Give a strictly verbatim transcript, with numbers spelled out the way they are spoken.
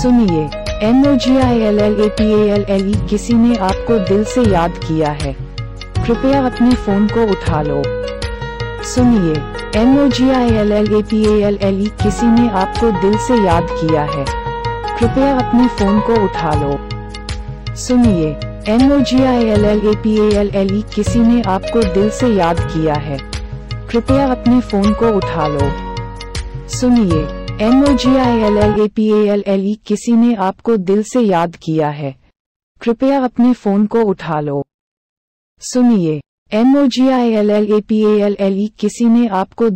सुनिए, मोगिल्लापल्ले किसी ने आपको दिल से याद किया है, कृपया अपने फोन को उठा लो। सुनिए, मोगिल्लापल्ले किसी ने आपको दिल से याद किया है, कृपया अपने फोन को उठा लो। सुनिए, मोगिल्लापल्ले किसी ने आपको दिल से याद किया है, कृपया अपने फोन को उठा लो। सुनिए, मोगिल्लापल्ले किसी ने आपको दिल से याद किया है, कृपया अपने फोन को उठा लो। सुनिए, मोगिल्लापल्ले किसी ने आपको